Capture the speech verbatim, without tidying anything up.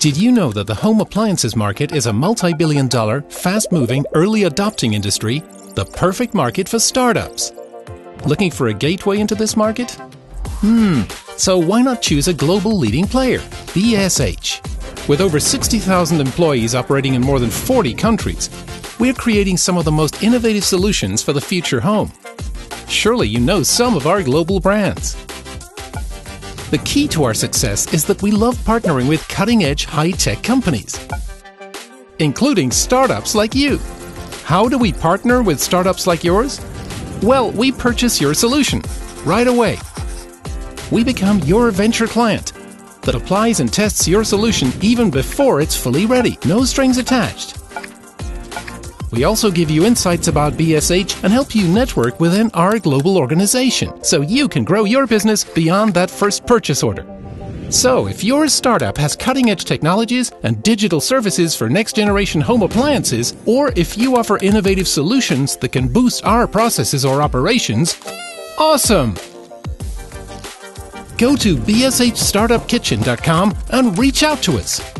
Did you know that the home appliances market is a multi-billion dollar, fast-moving, early-adopting industry, the perfect market for startups? Looking for a gateway into this market? Hmm, so why not choose a global leading player, B S H? With over sixty thousand employees operating in more than forty countries, we're creating some of the most innovative solutions for the future home. Surely you know some of our global brands. The key to our success is that we love partnering with cutting-edge, high-tech companies, including startups like you. How do we partner with startups like yours? Well, we purchase your solution right away. We become your venture client that applies and tests your solution even before it's fully ready. No strings attached. We also give you insights about B S H and help you network within our global organization so you can grow your business beyond that first purchase order. So if your startup has cutting-edge technologies and digital services for next-generation home appliances, or if you offer innovative solutions that can boost our processes or operations, awesome! Go to b s h startup kitchen dot com and reach out to us.